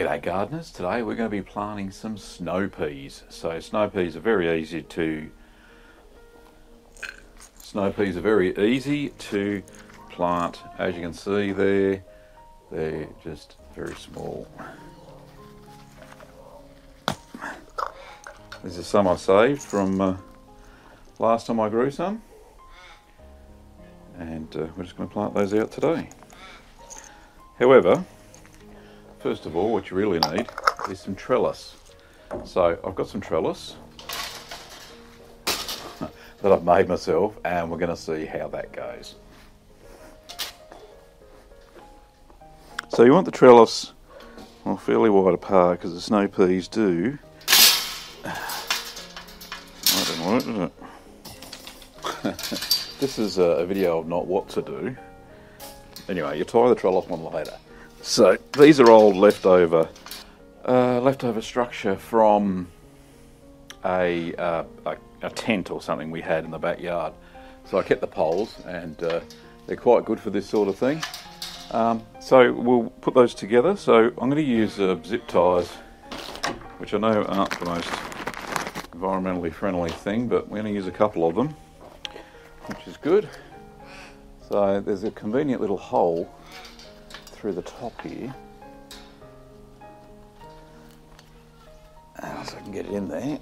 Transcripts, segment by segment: G'day gardeners, today we're going to be planting some snow peas. Snow peas are very easy to plant. As you can see there, they're just very small. This is some I saved from last time I grew some. And we're just going to plant those out today. However, first of all, what you really need is some trellis. So I've got some trellis that I've made myself, and we're going to see how that goes. So you want the trellis fairly wide apart, because the snow peas do. That didn't work, did it? This is a video of not what to do. Anyway, you tie the trellis one later. So these are old leftover structure from a tent or something we had in the backyard. So I kept the poles, and they're quite good for this sort of thing. So we'll put those together. So I'm going to use zip ties, which I know aren't the most environmentally friendly thing, but we're going to use a couple of them, which is good. So there's a convenient little hole through the top here, so I can get it in there,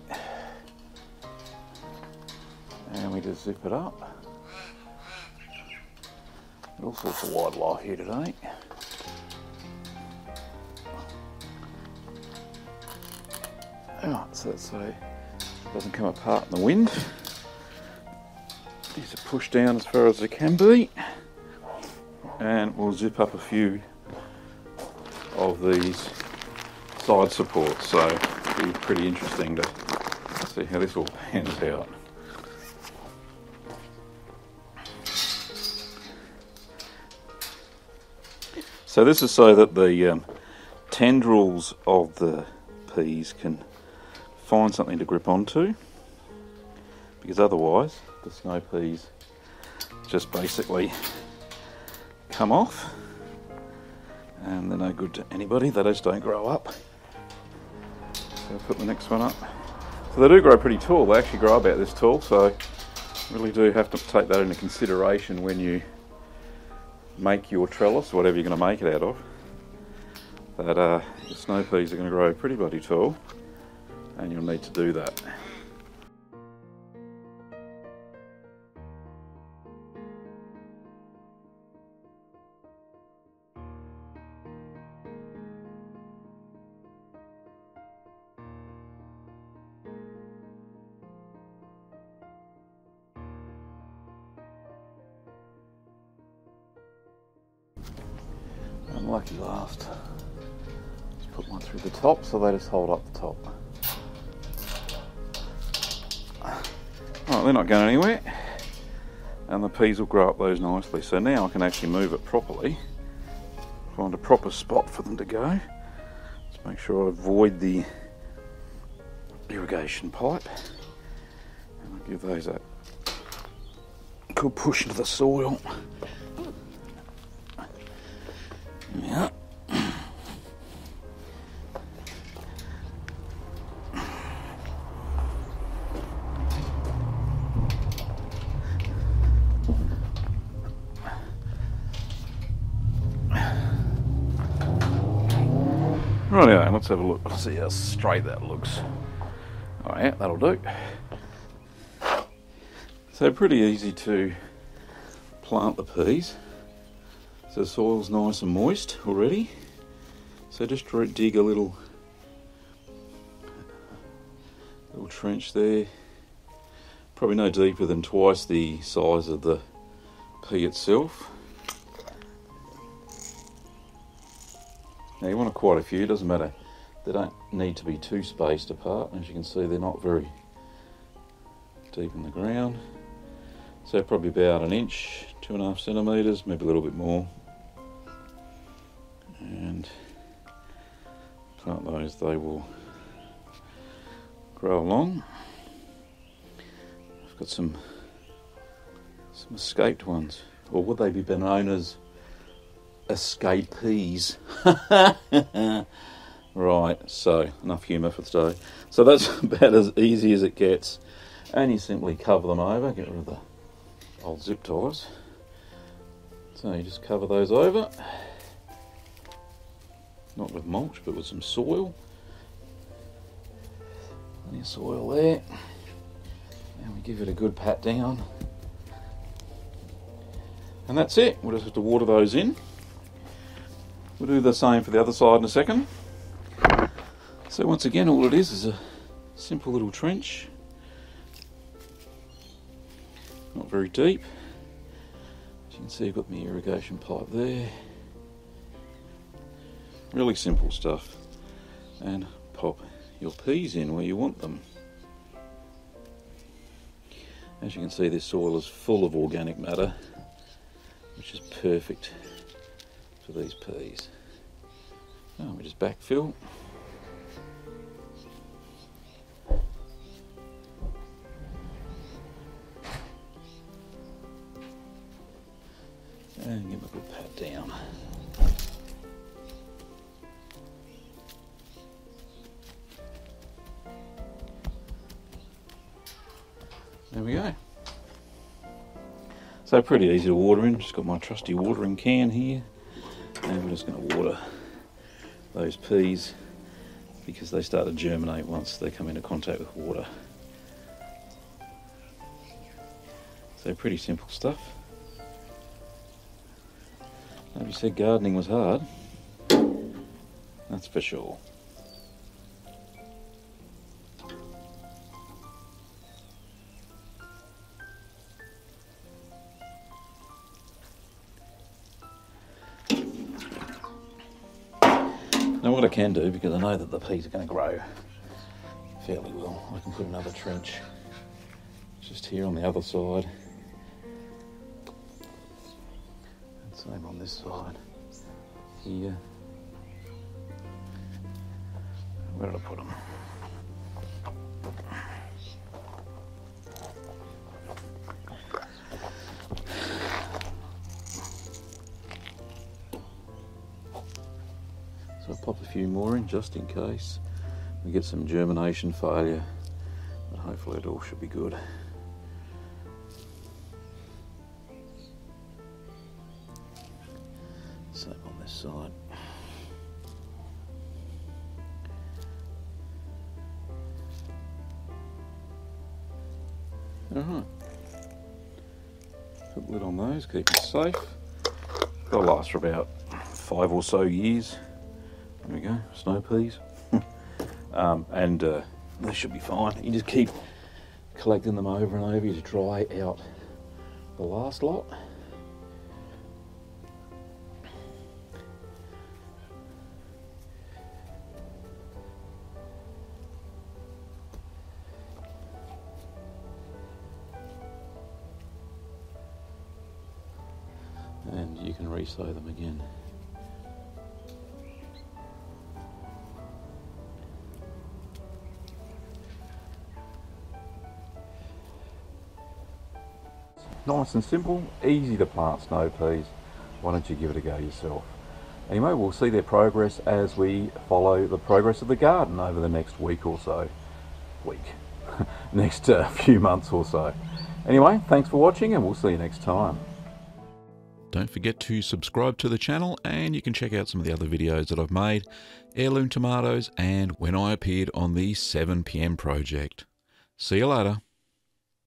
and we just zip it up. Got all sorts of wildlife here today. Alright, so that's so it doesn't come apart in the wind. Just to push down as far as it can be, and we'll zip up a few of these side supports, so it'll be pretty interesting to see how this all pans out. So this is so that the tendrils of the peas can find something to grip onto, because otherwise the snow peas just basically come off, and they're no good to anybody. They just don't grow up. So I'll put the next one up. So they do grow pretty tall. They actually grow about this tall, so you really do have to take that into consideration when you make your trellis, whatever you're going to make it out of, that the snow peas are going to grow pretty bloody tall, and you'll need to do that. Lucky last. Just put one through the top so they just hold up the top. Right, they're not going anywhere, and the peas will grow up those nicely. So now I can actually move it properly, find a proper spot for them to go. Just make sure I avoid the irrigation pipe, and I'll give those a good push into the soil. Yeah. Right, anyway, let's have a look. Let's see how straight that looks. All right, that'll do. So pretty easy to plant the peas. So the soil's nice and moist already, so just dig a little trench there, probably no deeper than twice the size of the pea itself. Now you want quite a few, doesn't matter, they don't need to be too spaced apart. As you can see, they're not very deep in the ground, so probably about an inch, 2.5 centimetres, maybe a little bit more. And plant those, they will grow along. I've got some escaped ones, or would they be known as escapees? Right, so enough humour for today. So that's about as easy as it gets. And you simply cover them over, get rid of the old zip ties. So you just cover those over, not with mulch but with some soil. Plenty of soil there. And we give it a good pat down. And that's it, we'll just have to water those in. We'll do the same for the other side in a second. So once again, all it is a simple little trench. Not very deep. As you can see, I've got my irrigation pipe there. Really simple stuff. And pop your peas in where you want them. As you can see, this soil is full of organic matter, which is perfect for these peas. And we just backfill. And give them a good pat down. There we go. So pretty easy to water in. I've just got my trusty watering can here. And we're just going to water those peas because they start to germinate once they come into contact with water. So pretty simple stuff. Nobody said gardening was hard. That's for sure. Now what I can do, because I know that the peas are going to grow fairly well, I can put another trench just here on the other side. And same on this side here. Where did I put them? Pop a few more in just in case we get some germination failure, but hopefully it all should be good. Same on this side. Alright, put a lid on those, keep it safe. They'll last for about 5 or so years. There we go, snow peas. They should be fine. You just keep collecting them over and over. You just dry out the last lot. And you can re-sow them again. Nice and simple, easy to plant snow peas. Why don't you give it a go yourself? Anyway, we'll see their progress as we follow the progress of the garden over the next week or so. Next few months or so. Anyway, thanks for watching and we'll see you next time. Don't forget to subscribe to the channel and you can check out some of the other videos that I've made, heirloom tomatoes and when I appeared on the 7 PM project. See you later.